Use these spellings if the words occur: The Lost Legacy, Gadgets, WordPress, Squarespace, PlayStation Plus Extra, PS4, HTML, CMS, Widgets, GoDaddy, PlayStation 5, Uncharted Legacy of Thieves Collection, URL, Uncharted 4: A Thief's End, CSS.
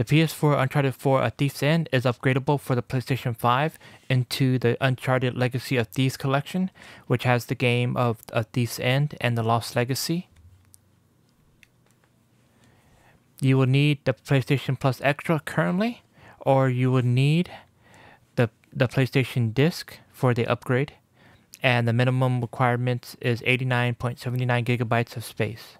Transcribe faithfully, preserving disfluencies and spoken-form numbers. The P S four Uncharted four A Thief's End is upgradable for the PlayStation five into the Uncharted Legacy of Thieves Collection, which has the game of A Thief's End and The Lost Legacy. You will need the PlayStation Plus Extra currently, or you will need the, the PlayStation disc for the upgrade, and the minimum requirements is eighty-nine point seven nine gigabytes of space.